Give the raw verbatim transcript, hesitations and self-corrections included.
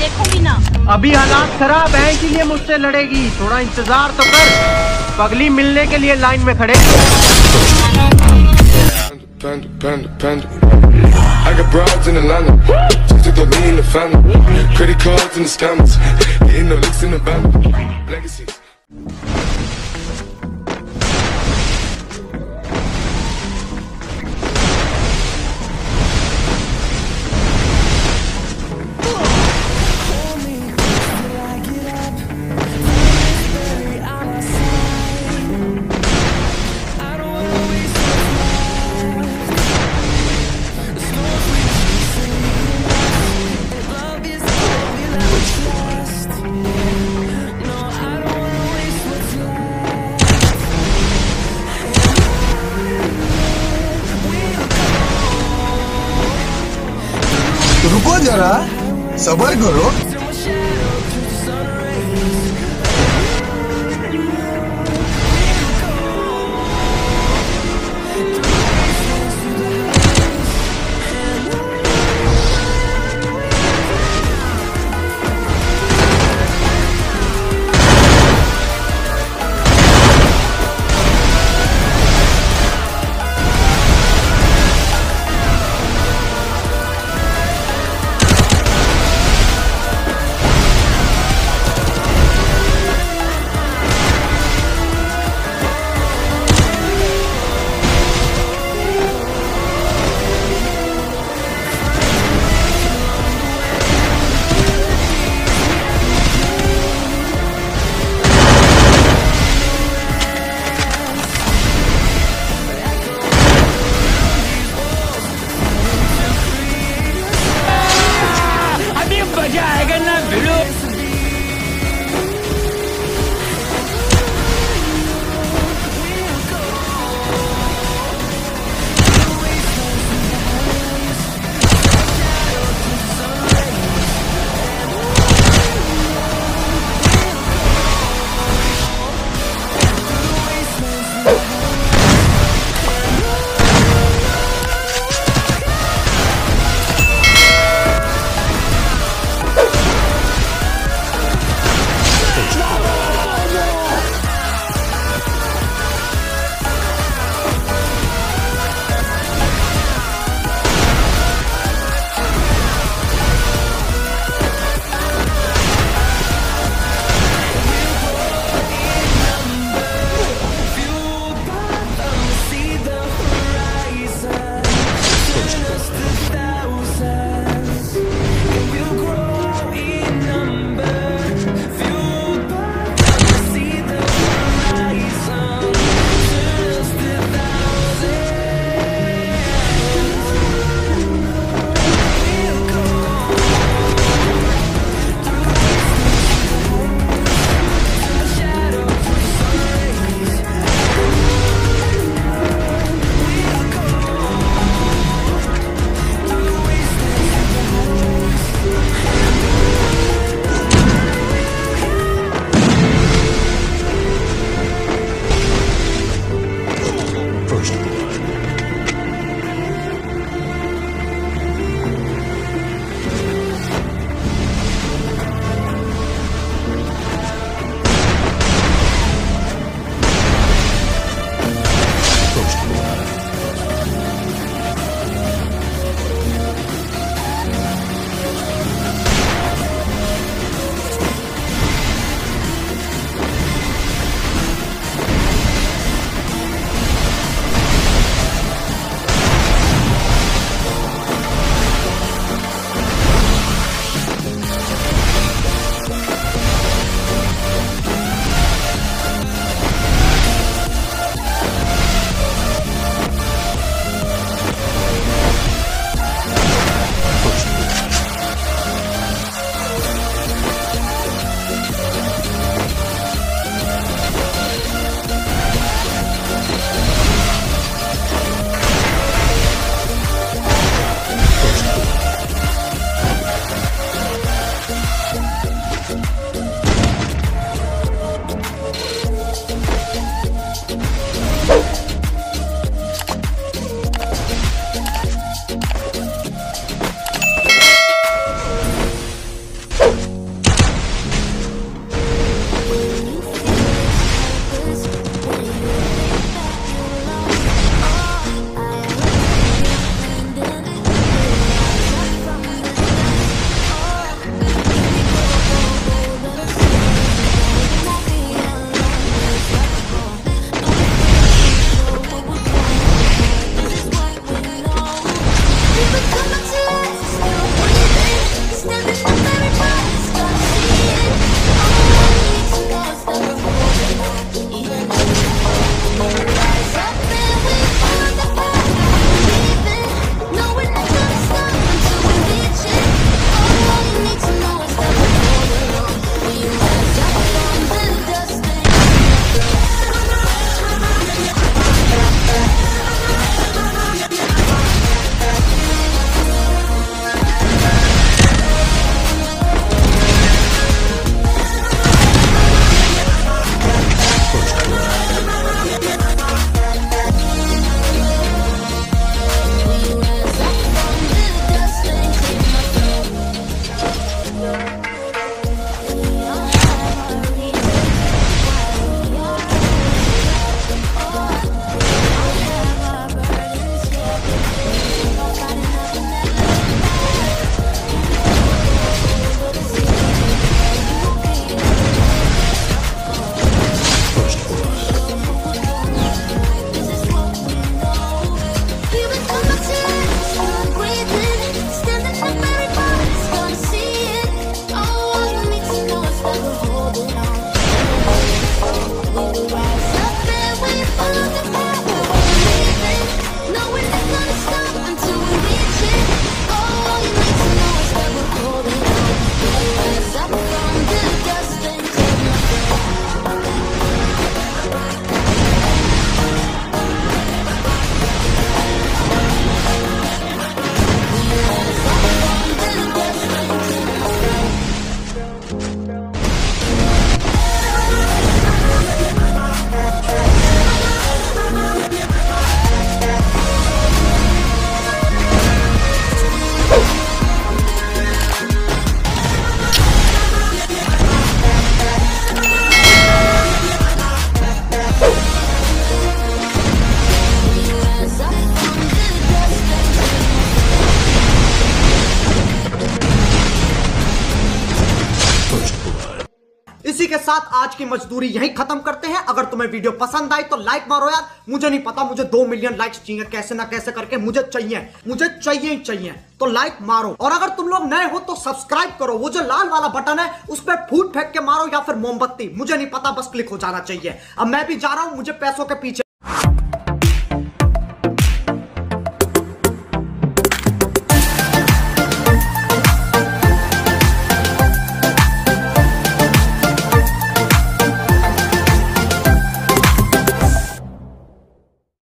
देखूंगी ना। अभी हालात खराब है इसीलिए मुझसे लड़ेगी, थोड़ा इंतजार तो कर। पगली मिलने के लिए लाइन में खड़े। रुको जरा, सब्र करो। इसी के साथ आज की मजदूरी यहीं खत्म करते हैं। अगर तुम्हें वीडियो पसंद आई तो लाइक मारो यार, मुझे नहीं पता, मुझे दो मिलियन लाइक्स चाहिए, कैसे ना कैसे करके मुझे चाहिए, मुझे चाहिए ही चाहिए, तो लाइक मारो। और अगर तुम लोग नए हो तो सब्सक्राइब करो, वो जो लाल वाला बटन है उस पर फूट फेंक के मारो या फिर मोमबत्ती, मुझे नहीं पता, बस क्लिक हो जाना चाहिए। अब मैं भी जा रहा हूं, मुझे पैसों के पीछे